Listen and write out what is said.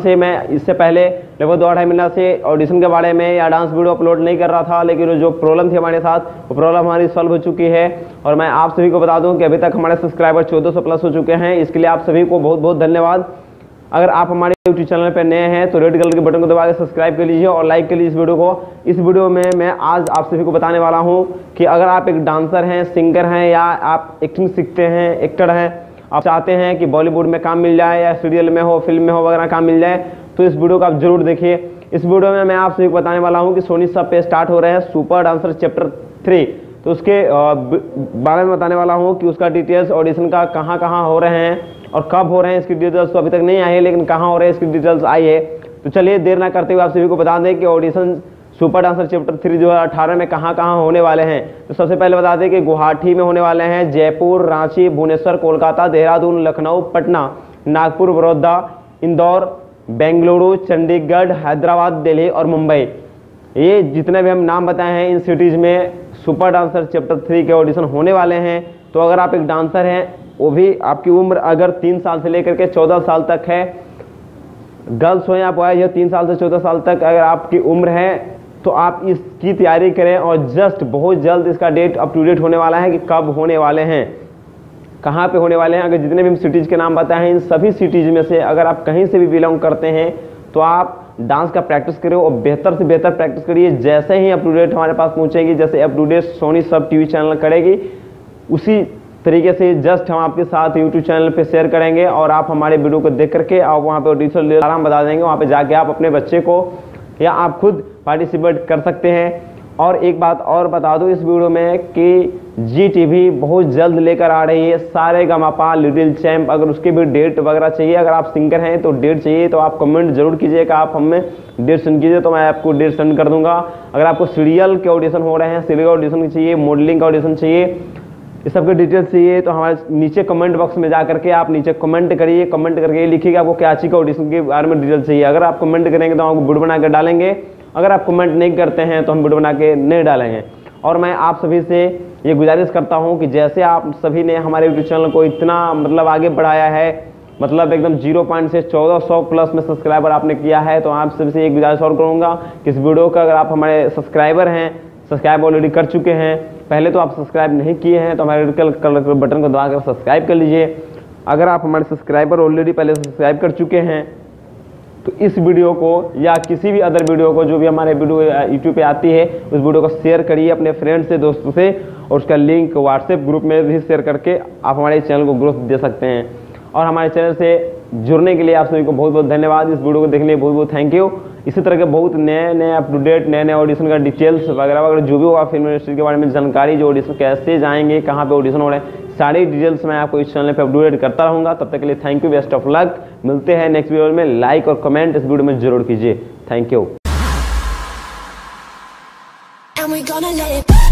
से मैं इससे पहले लगभग 2-2.5 महीना से ऑडिशन के बारे में या डांस वीडियो अपलोड नहीं कर रहा था, लेकिन जो प्रॉब्लम थी हमारे साथ वो प्रॉब्लम हमारी सॉल्व हो चुकी है। और मैं आप सभी को बता दूं कि अभी तक हमारे सब्सक्राइबर 1400+ हो चुके हैं। इसके लिए आप सभी को बहुत बहुत धन्यवाद। अगर आप हमारे यूट्यूब चैनल पर नए हैं तो रेड कलर के बटन को दबा के सब्सक्राइब कर लीजिए और लाइक कर लीजिए इस वीडियो को। इस वीडियो में मैं आज आप सभी को बताने वाला हूँ कि अगर आप एक डांसर हैं, सिंगर हैं या आप एक्टिंग सीखते हैं, एक्टर हैं, आप चाहते हैं कि बॉलीवुड में काम मिल जाए या सीरियल में हो, फिल्म में हो वगैरह काम मिल जाए, तो इस वीडियो को आप जरूर देखिए। इस वीडियो में मैं आप सभी को बताने वाला हूं कि सोनी सब पे स्टार्ट हो रहे हैं सुपर डांसर चैप्टर 3, तो उसके बारे में बताने वाला हूं कि उसका डिटेल्स, ऑडिशन का कहां कहां हो रहे हैं और कब हो रहे हैं इसकी डिटेल्स तो अभी तक नहीं आई है, लेकिन कहाँ हो रहे हैं इसकी डिटेल्स आई है। तो चलिए देर ना करते हुए आप सभी को बता दें कि ऑडिशन सुपर डांसर चैप्टर 3 2018 में कहाँ कहाँ होने वाले हैं। तो सबसे पहले बता दें कि गुवाहाटी में होने वाले हैं, जयपुर, रांची, भुवनेश्वर, कोलकाता, देहरादून, लखनऊ, पटना, नागपुर, वडोदरा, इंदौर, बेंगलुरु, चंडीगढ़, हैदराबाद, दिल्ली और मुंबई। ये जितने भी हम नाम बताए हैं, इन सिटीज़ में सुपर डांसर चैप्टर 3 के ऑडिशन होने वाले हैं। तो अगर आप एक डांसर हैं, वो भी आपकी उम्र अगर 3 साल से लेकर के 14 साल तक है, गर्ल्स हो या बॉयज हो, 3 साल से 14 साल तक अगर आपकी उम्र है तो आप इसकी तैयारी करें। और जस्ट बहुत जल्द इसका डेट अप टू डेट होने वाला है कि कब होने वाले हैं, कहाँ पे होने वाले हैं। अगर जितने भी हम सिटीज़ के नाम बताए हैं, इन सभी सिटीज़ में से अगर आप कहीं से भी बिलोंग करते हैं तो आप डांस का प्रैक्टिस करें और बेहतर से बेहतर प्रैक्टिस करिए। जैसे ही अप टू डेट हमारे पास पहुँचेगी, जैसे अप टू डेट सोनी सब TV चैनल करेगी, उसी तरीके से जस्ट हम आपके साथ YouTube चैनल पे शेयर करेंगे और आप हमारे वीडियो को देख करके आप वहाँ पे ऑडिशन ले आराम बता देंगे। वहाँ पे जाके आप अपने बच्चे को या आप खुद पार्टिसिपेट कर सकते हैं। और एक बात और बता दूँ इस वीडियो में कि GTV बहुत जल्द लेकर आ रही है सारे गमापा, लिटिल चैम्प। अगर उसके भी डेट वगैरह चाहिए, अगर आप सिंगर हैं तो डेट चाहिए तो आप कमेंट जरूर कीजिएगा, आप हमें डेट सेंड कीजिए तो मैं आपको डेट सेंड कर दूँगा। अगर आपको सीरियल के ऑडिशन हो रहे हैं, सीरियल ऑडिशन चाहिए, मॉडलिंग का ऑडिशन चाहिए, इस सब के डिटेल्स चाहिए तो हमारे नीचे कमेंट बॉक्स में जा करके आप नीचे कमेंट करिए। कमेंट करके लिखिएगा आपको क्या चीज़ का ऑडिशन के बारे में डिटेल्स चाहिए। अगर आप कमेंट करेंगे तो हम वीडियो बना कर डालेंगे, अगर आप कमेंट नहीं करते हैं तो हम वीडियो बना के नहीं डालेंगे। और मैं आप सभी से ये गुजारिश करता हूँ कि जैसे आप सभी ने हमारे यूट्यूब चैनल को इतना मतलब आगे बढ़ाया है, मतलब एकदम 0 पॉइंट से 1400+ में सब्सक्राइबर आपने किया है, तो आप सभी से एक गुजारिश और करूँगा कि इस वीडियो का अगर आप हमारे सब्सक्राइबर हैं, सब्सक्राइब ऑलरेडी कर चुके हैं, पहले तो आप सब्सक्राइब नहीं किए हैं तो हमारे रेड कलर के बटन को दबाकर सब्सक्राइब कर लीजिए। अगर आप हमारे सब्सक्राइबर ऑलरेडी पहले सब्सक्राइब कर चुके हैं तो इस वीडियो को या किसी भी अदर वीडियो को जो भी हमारे वीडियो यूट्यूब पे आती है उस वीडियो को शेयर करिए अपने फ्रेंड से, दोस्तों से, और उसका लिंक व्हाट्सएप ग्रुप में भी शेयर करके आप हमारे चैनल को ग्रोथ दे सकते हैं। और हमारे चैनल से जुड़ने के लिए आप सभी को बहुत बहुत धन्यवाद। इस वीडियो को देखने के लिए बहुत बहुत थैंक यू। इसी तरह के बहुत नए अप टू डेट, नए ऑडिशन का डिटेल्स वगैरह वगैरह जो भी होगा, फिल्म इंडस्ट्री के बारे में जानकारी, जो ऑडिशन कैसे जाएंगे, कहाँ पे ऑडिशन हो रहे हैं, सारी डिटेल्स मैं आपको इस चैनल पे अप टू डेट करता रहूँगा। तब तक के लिए thank you, best of luck. मिलते हैं नेक्स्ट वीडियो में। लाइक और कमेंट इस वीडियो में जरूर कीजिए। Thank you.